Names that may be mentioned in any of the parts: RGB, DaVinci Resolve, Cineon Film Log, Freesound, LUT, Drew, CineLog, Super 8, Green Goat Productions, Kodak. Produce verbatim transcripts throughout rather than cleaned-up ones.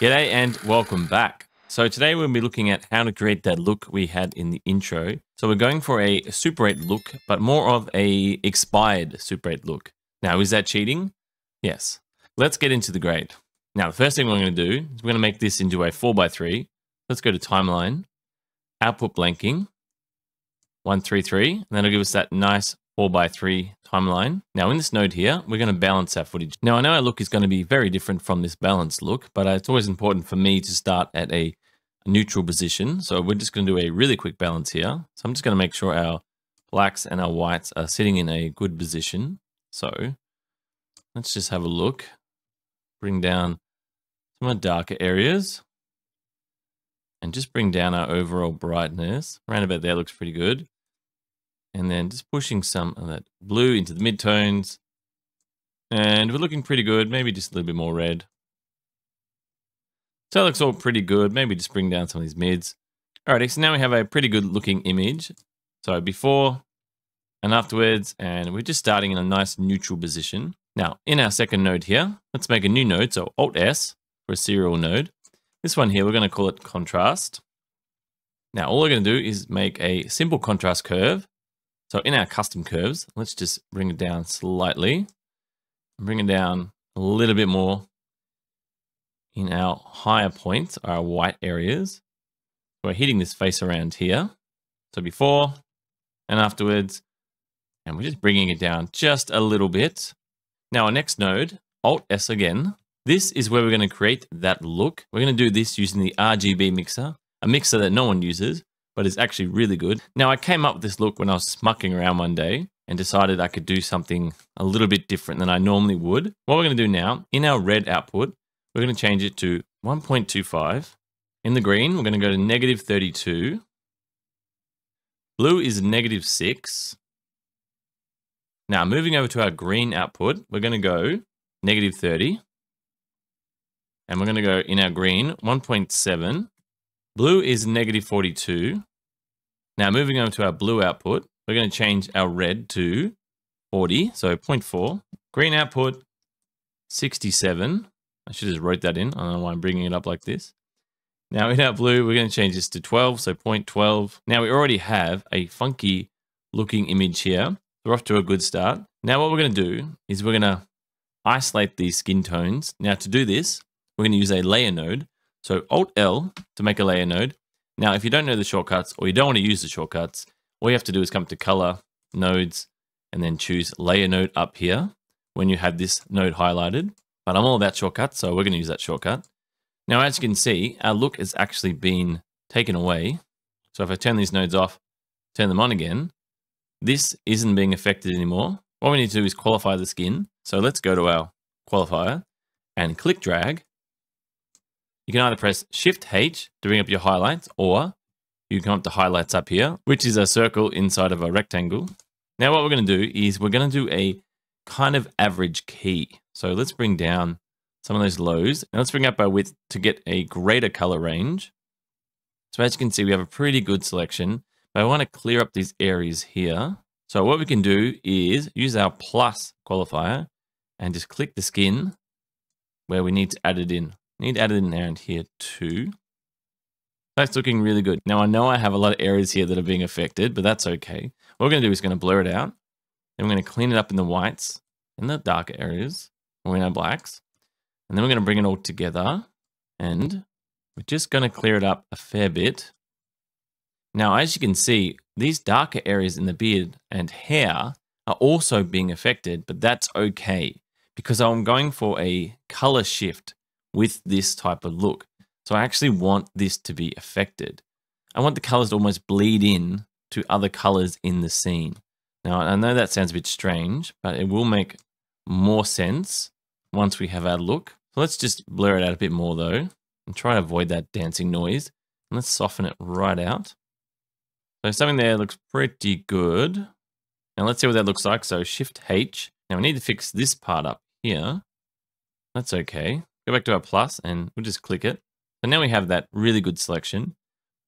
G'day and welcome back. So today we'll be looking at how to create that look we had in the intro. So we're going for a Super eight look, but more of a expired Super eight look. Now, is that cheating? Yes. Let's get into the grade. Now, the first thing we're going to do is we're going to make this into a four by three. Let's go to timeline, output blanking, one three three, and that'll give us that nice four by three timeline. Now in this node here, we're going to balance our footage. Now I know our look is going to be very different from this balanced look, but it's always important for me to start at a neutral position. So we're just going to do a really quick balance here. So I'm just going to make sure our blacks and our whites are sitting in a good position. So let's just have a look, bring down some of the darker areas and just bring down our overall brightness. Around about there looks pretty good. And then just pushing some of that blue into the midtones. And we're looking pretty good. Maybe just a little bit more red. So that looks all pretty good. Maybe just bring down some of these mids. Alrighty, so now we have a pretty good looking image. So before and afterwards, and we're just starting in a nice neutral position. Now, in our second node here, let's make a new node. So Alt S for a serial node. This one here, we're going to call it contrast. Now, all we're going to do is make a simple contrast curve. So in our custom curves, let's just bring it down slightly. Bring it down a little bit more in our higher points, our white areas. We're hitting this face around here. So before and afterwards, and we're just bringing it down just a little bit. Now our next node, Alt S again. This is where we're going to create that look. We're going to do this using the R G B mixer, a mixer that no one uses, but it's actually really good. Now I came up with this look when I was smucking around one day and decided I could do something a little bit different than I normally would. What we're gonna do now, in our red output, we're gonna change it to one point two five. In the green, we're gonna go to negative thirty-two. Blue is negative six. Now moving over to our green output, we're gonna go negative thirty. And we're gonna go in our green, one point seven. Blue is negative forty-two. Now moving over to our blue output, we're going to change our red to forty, so zero point four. Green output, sixty-seven. I should just wrote that in. I don't know why I'm bringing it up like this. Now in our blue, we're going to change this to twelve, so zero point one two. Now we already have a funky looking image here. We're off to a good start. Now what we're going to do is we're going to isolate these skin tones. Now to do this, we're going to use a layer node. So Alt L to make a layer node. Now, if you don't know the shortcuts or you don't want to use the shortcuts, all you have to do is come to color, nodes, and then choose layer node up here when you have this node highlighted. But I'm all about shortcuts, so we're going to use that shortcut. Now, as you can see, our look has actually been taken away. So if I turn these nodes off, turn them on again, this isn't being affected anymore. What we need to do is qualify the skin. So let's go to our qualifier and click drag. You can either press Shift H to bring up your highlights, or you can come up to highlights up here, which is a circle inside of a rectangle. Now what we're going to do is we're going to do a kind of average key. So let's bring down some of those lows and let's bring up our width to get a greater color range. So as you can see, we have a pretty good selection, but I want to clear up these areas here. So what we can do is use our plus qualifier and just click the skin where we need to add it in. Need to add it in around here too. That's looking really good. Now I know I have a lot of areas here that are being affected, but that's okay. What we're gonna do is gonna blur it out. Then we're gonna clean it up in the whites, in the darker areas, or in our blacks. And then we're gonna bring it all together and we're just gonna clear it up a fair bit. Now, as you can see, these darker areas in the beard and hair are also being affected, but that's okay because I'm going for a color shift with this type of look. So I actually want this to be affected. I want the colors to almost bleed in to other colors in the scene. Now, I know that sounds a bit strange, but it will make more sense once we have our look. So let's just blur it out a bit more though and try to avoid that dancing noise. And let's soften it right out. So something there looks pretty good. Now let's see what that looks like. So Shift H. Now we need to fix this part up here. That's okay. Go back to our plus and we'll just click it. So now we have that really good selection.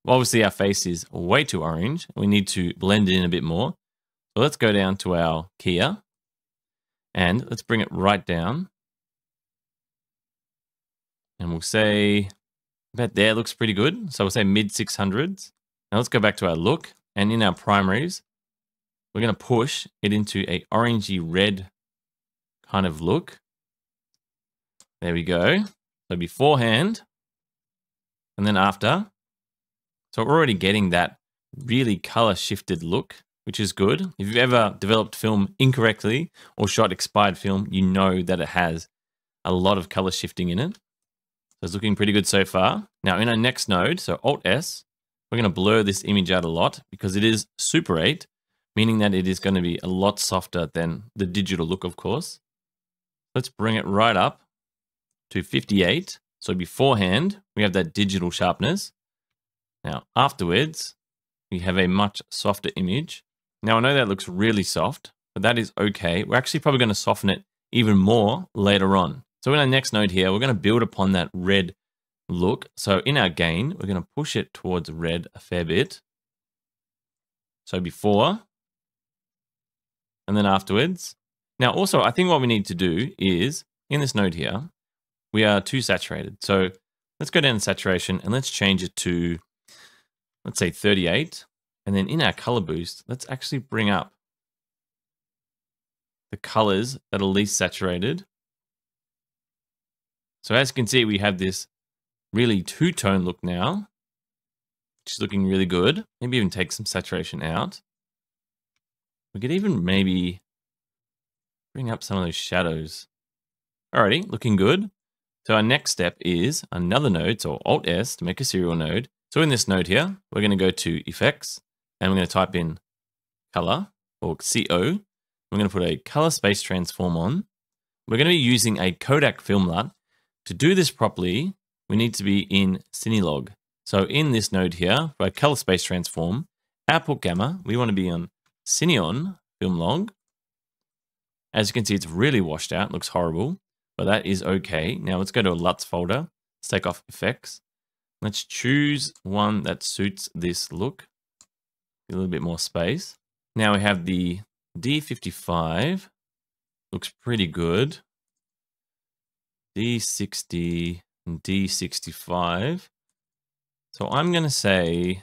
Well, obviously our face is way too orange. We need to blend it in a bit more. So let's go down to our Kia and let's bring it right down. And we'll say, about there looks pretty good. So we'll say mid six hundreds. Now let's go back to our look, and in our primaries, we're going to push it into a orangey red kind of look. There we go. So beforehand and then after. So we're already getting that really color shifted look, which is good. If you've ever developed film incorrectly or shot expired film, you know that it has a lot of color shifting in it. So it's looking pretty good so far. Now in our next node, so Alt S, we're going to blur this image out a lot because it is Super eight, meaning that it is going to be a lot softer than the digital look, of course. Let's bring it right up to fifty-eight. So beforehand, we have that digital sharpness. Now afterwards, we have a much softer image. Now I know that looks really soft, but that is okay. We're actually probably going to soften it even more later on. So in our next node here, we're going to build upon that red look. So in our gain, we're going to push it towards red a fair bit. So before and then afterwards. Now also, I think what we need to do is in this node here, we are too saturated. So let's go down to saturation and let's change it to, let's say thirty-eight. And then in our color boost, let's actually bring up the colors that are least saturated. So as you can see, we have this really two-tone look now, which is looking really good. Maybe even take some saturation out. We could even maybe bring up some of those shadows. Alrighty, looking good. So our next step is another node, so Alt S to make a serial node. So in this node here, we're going to go to Effects, and we're going to type in Color, or C O. We're going to put a Color Space Transform on. We're going to be using a Kodak Film L U T. To do this properly, we need to be in CineLog. So in this node here, by Color Space Transform, Output Gamma, we want to be on Cineon Film Log. As you can see, it's really washed out, looks horrible, but that is okay. Now let's go to a L U Ts folder, let's take off effects. Let's choose one that suits this look, a little bit more space. Now we have the D fifty-five, looks pretty good. D sixty and D sixty-five. So I'm going to say,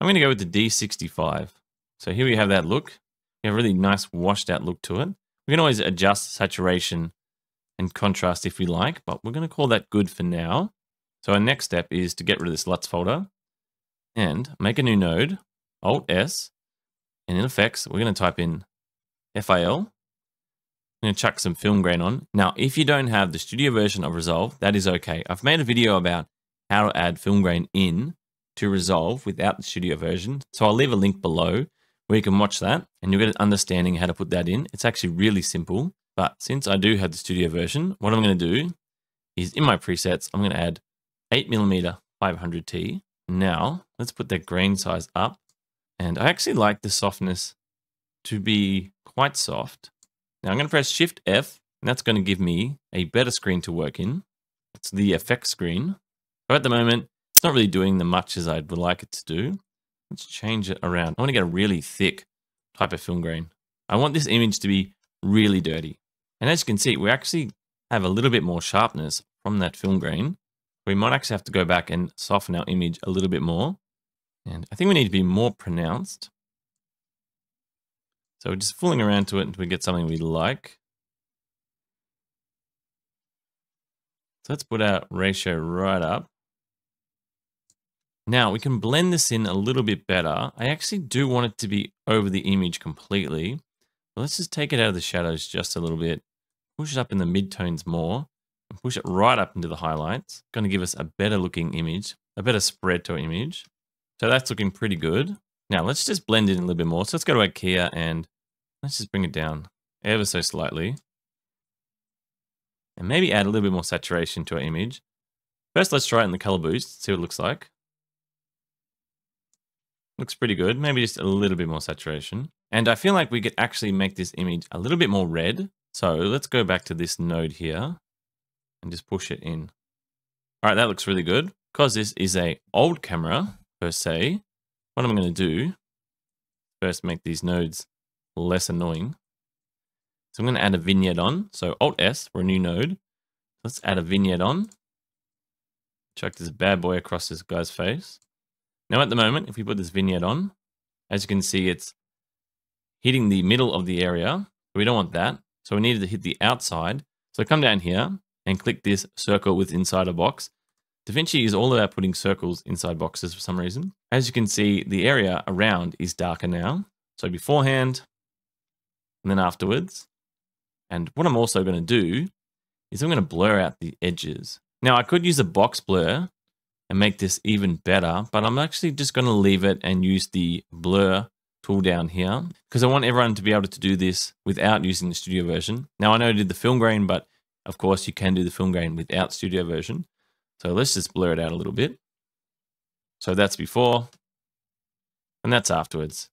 I'm going to go with the D sixty-five. So here we have that look. We have a really nice washed out look to it. We can always adjust saturation and contrast if we like, but we're going to call that good for now. So our next step is to get rid of this L U Ts folder and make a new node, Alt S, and in effects, we're going to type in F I L. I'm going to chuck some film grain on. Now, if you don't have the studio version of Resolve, that is okay. I've made a video about how to add film grain in to Resolve without the studio version. So I'll leave a link below where you can watch that and you'll get an understanding how to put that in. It's actually really simple, but since I do have the studio version, what I'm going to do is in my presets, I'm going to add eight millimeter five hundred T. Now let's put that grain size up. And I actually like the softness to be quite soft. Now I'm going to press Shift F, and that's going to give me a better screen to work in. It's the effects screen. But at the moment, it's not really doing the much as I would like it to do. Let's change it around. I want to get a really thick type of film grain. I want this image to be really dirty. And as you can see, we actually have a little bit more sharpness from that film grain. We might actually have to go back and soften our image a little bit more. And I think we need to be more pronounced. So we're just fooling around to it until we get something we like. So let's put our ratio right up. Now we can blend this in a little bit better. I actually do want it to be over the image completely. But let's just take it out of the shadows just a little bit, push it up in the midtones more, and push it right up into the highlights. Going to give us a better looking image, a better spread to our image. So that's looking pretty good. Now let's just blend it in a little bit more. So let's go to IKEA and let's just bring it down ever so slightly. And maybe add a little bit more saturation to our image. First, let's try it in the color boost, see what it looks like. Looks pretty good, maybe just a little bit more saturation. And I feel like we could actually make this image a little bit more red. So let's go back to this node here and just push it in. All right, that looks really good. Because this is a old camera per se, what I'm going to do, first make these nodes less annoying. So I'm going to add a vignette on. So Alt S for a new node. Let's add a vignette on. chuck this bad boy across this guy's face. Now at the moment, if we put this vignette on, as you can see, it's hitting the middle of the area. We don't want that. So we needed to hit the outside. So come down here and click this circle with inside a box. DaVinci is all about putting circles inside boxes for some reason. As you can see, the area around is darker now. So beforehand and then afterwards. And what I'm also going to do is I'm going to blur out the edges. Now I could use a box blur and make this even better, but I'm actually just going to leave it and use the blur tool down here because I want everyone to be able to do this without using the studio version. Now I know I did the film grain, but of course you can do the film grain without studio version. So let's just blur it out a little bit. So that's before and that's afterwards.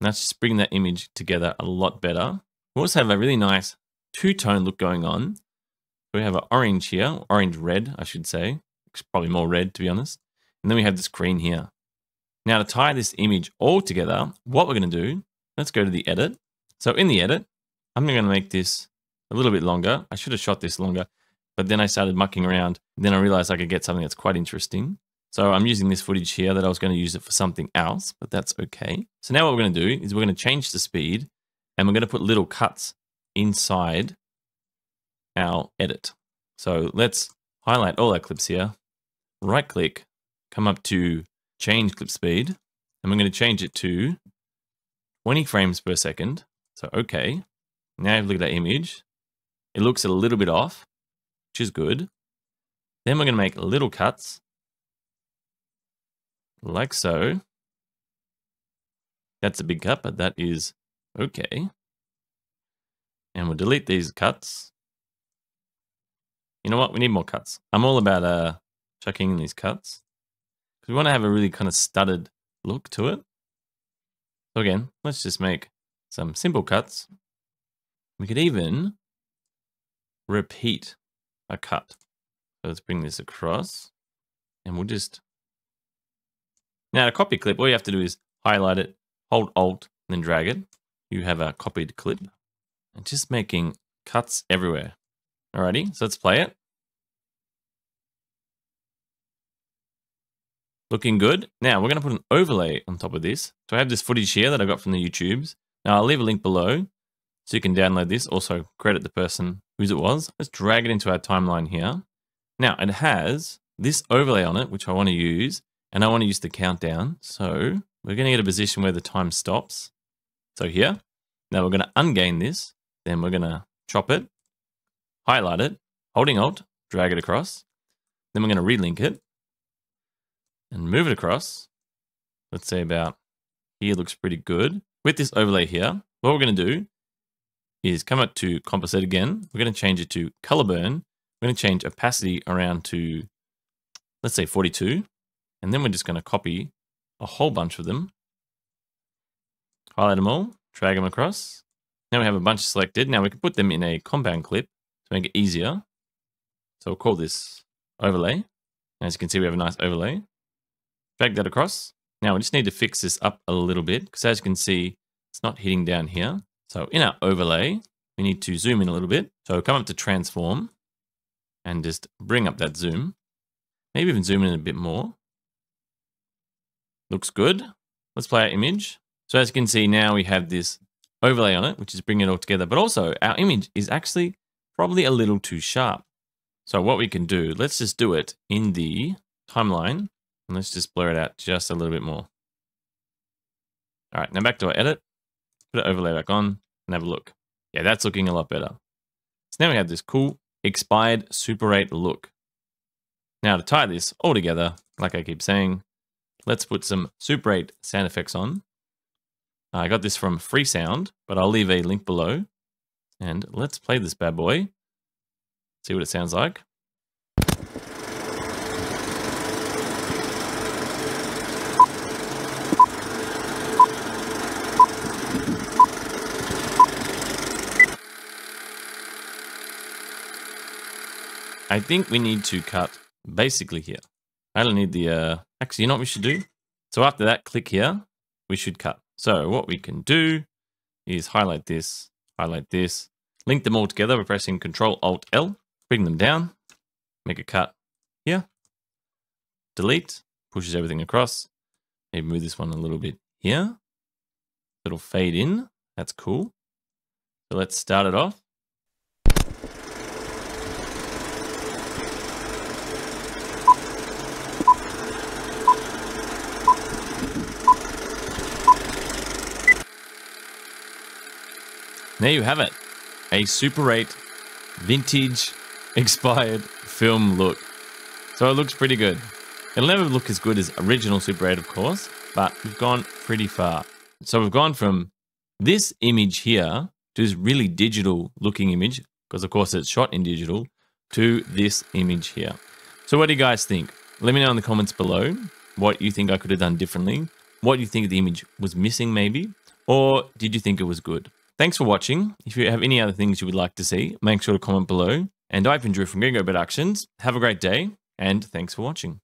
And that's just bringing that image together a lot better. We also have a really nice two-tone look going on. We have an orange here, orange-red, I should say. It's probably more red, to be honest. And then we have this green here. Now to tie this image all together, what we're going to do, let's go to the edit. So in the edit, I'm going to make this a little bit longer. I should have shot this longer, but then I started mucking around. Then I realized I could get something that's quite interesting. So I'm using this footage here that I was going to use it for something else, but that's okay. So now what we're going to do is we're going to change the speed and we're going to put little cuts inside our edit. So let's highlight all our clips here, right click, come up to change clip speed, and we're going to change it to twenty frames per second. So, okay. Now you look at that image. It looks a little bit off, which is good. Then we're going to make little cuts like so. That's a big cut, but that is okay. And we'll delete these cuts. You know what? We need more cuts. I'm all about uh, chucking in these cuts because we want to have a really kind of studded look to it. So again, let's just make some simple cuts. We could even repeat a cut. So let's bring this across and we'll just... Now to copy clip, all you have to do is highlight it, hold Alt, and then drag it. You have a copied clip. And just making cuts everywhere. Alrighty, so let's play it. Looking good. Now we're going to put an overlay on top of this. So I have this footage here that I got from the YouTubes. Now I'll leave a link below so you can download this. Also credit the person whose it was. Let's drag it into our timeline here. Now it has this overlay on it, which I want to use. And I want to use the countdown. So we're going to get a position where the time stops. So here. Now we're going to ungain this. Then we're going to chop it. Highlight it, holding Alt, drag it across. Then we're going to relink it and move it across. Let's say about here looks pretty good. With this overlay here, what we're going to do is come up to composite again. We're going to change it to color burn. We're going to change opacity around to, let's say forty-two. And then we're just going to copy a whole bunch of them. Highlight them all, drag them across. Now we have a bunch selected. Now we can put them in a compound clip. To make it easier. So we'll call this overlay. As you can see, we have a nice overlay. Drag that across. Now we just need to fix this up a little bit because as you can see, it's not hitting down here. So in our overlay, we need to zoom in a little bit. So come up to transform and just bring up that zoom. Maybe even zoom in a bit more. Looks good. Let's play our image. So as you can see, now we have this overlay on it, which is bringing it all together. But also our image is actually probably a little too sharp. So what we can do, let's just do it in the timeline and let's just blur it out just a little bit more. All right, now back to our edit, put an overlay back on and have a look. Yeah, that's looking a lot better. So now we have this cool expired Super eight look. Now to tie this all together, like I keep saying, let's put some Super eight sound effects on. I got this from Freesound, but I'll leave a link below. And let's play this bad boy, see what it sounds like. I think we need to cut basically here. I don't need the, uh, actually, you know what we should do? So after that click here, we should cut. So what we can do is highlight this. Highlight this, link them all together by pressing Control Alt L, bring them down, make a cut here, delete, pushes everything across. Maybe move this one a little bit here. It'll fade in. That's cool. So let's start it off. There you have it, a Super eight vintage expired film look. So it looks pretty good. It'll never look as good as original Super eight, of course, but we've gone pretty far. So we've gone from this image here to this really digital looking image, because of course it's shot in digital, to this image here. So what do you guys think? Let me know in the comments below what you think I could have done differently, what you think the image was missing maybe, or did you think it was good? Thanks for watching. If you have any other things you would like to see, make sure to comment below. And I've been Drew from Green Goat Productions. Have a great day, and thanks for watching.